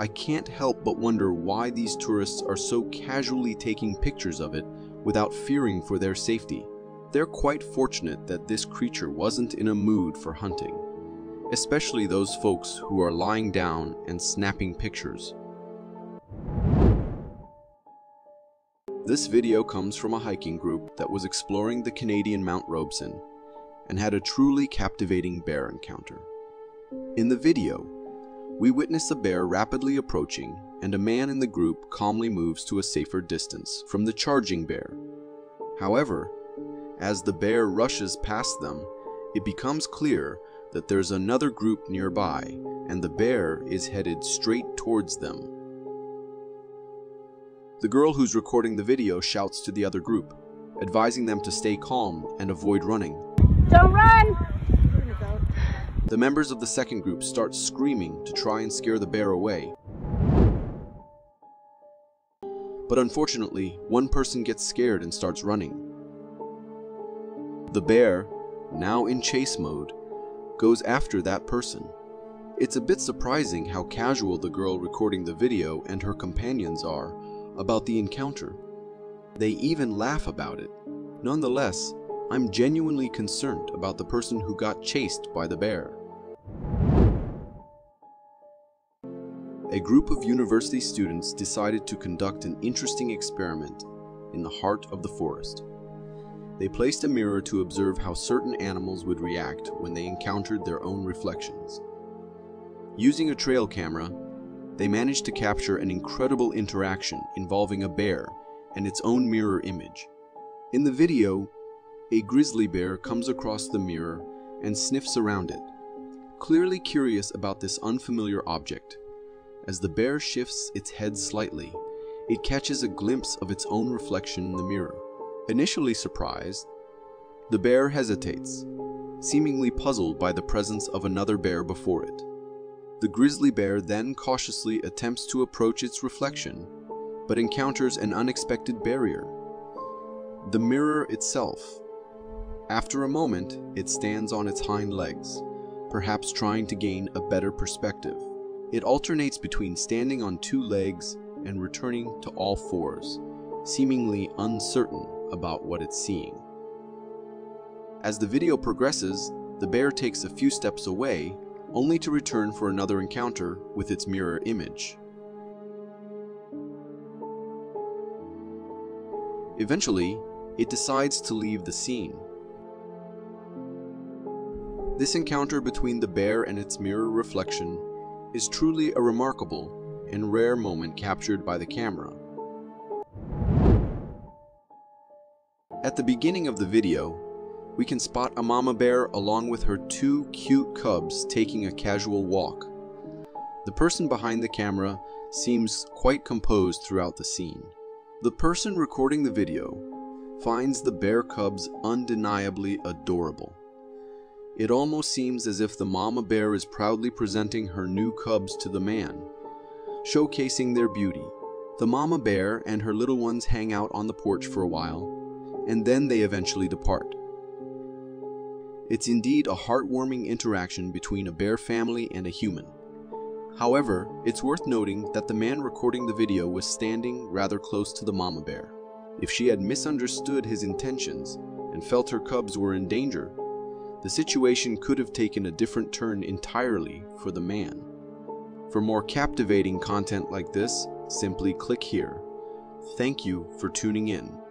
I can't help but wonder why these tourists are so casually taking pictures of it without fearing for their safety. They're quite fortunate that this creature wasn't in a mood for hunting, especially those folks who are lying down and snapping pictures. This video comes from a hiking group that was exploring the Canadian Mount Robson and had a truly captivating bear encounter. In the video, we witness a bear rapidly approaching and a man in the group calmly moves to a safer distance from the charging bear. However, as the bear rushes past them, it becomes clear that there's another group nearby and the bear is headed straight towards them. The girl who's recording the video shouts to the other group, advising them to stay calm and avoid running. Don't run! The members of the second group start screaming to try and scare the bear away. But unfortunately, one person gets scared and starts running. The bear, now in chase mode, goes after that person. It's a bit surprising how casual the girl recording the video and her companions are about the encounter. They even laugh about it. Nonetheless, I'm genuinely concerned about the person who got chased by the bear. A group of university students decided to conduct an interesting experiment in the heart of the forest. They placed a mirror to observe how certain animals would react when they encountered their own reflections. Using a trail camera, they managed to capture an incredible interaction involving a bear and its own mirror image. In the video, a grizzly bear comes across the mirror and sniffs around it, clearly curious about this unfamiliar object. As the bear shifts its head slightly, it catches a glimpse of its own reflection in the mirror. Initially surprised, the bear hesitates, seemingly puzzled by the presence of another bear before it. The grizzly bear then cautiously attempts to approach its reflection, but encounters an unexpected barrier: the mirror itself. After a moment, it stands on its hind legs, perhaps trying to gain a better perspective. It alternates between standing on two legs and returning to all fours, seemingly uncertain about what it's seeing. As the video progresses, the bear takes a few steps away, only to return for another encounter with its mirror image. Eventually, it decides to leave the scene. This encounter between the bear and its mirror reflection is truly a remarkable and rare moment captured by the camera. At the beginning of the video, we can spot a mama bear along with her two cute cubs taking a casual walk. The person behind the camera seems quite composed throughout the scene. The person recording the video finds the bear cubs undeniably adorable. It almost seems as if the mama bear is proudly presenting her new cubs to the man, showcasing their beauty. The mama bear and her little ones hang out on the porch for a while, and then they eventually depart. It's indeed a heartwarming interaction between a bear family and a human. However, it's worth noting that the man recording the video was standing rather close to the mama bear. If she had misunderstood his intentions and felt her cubs were in danger, the situation could have taken a different turn entirely for the man. For more captivating content like this, simply click here. Thank you for tuning in.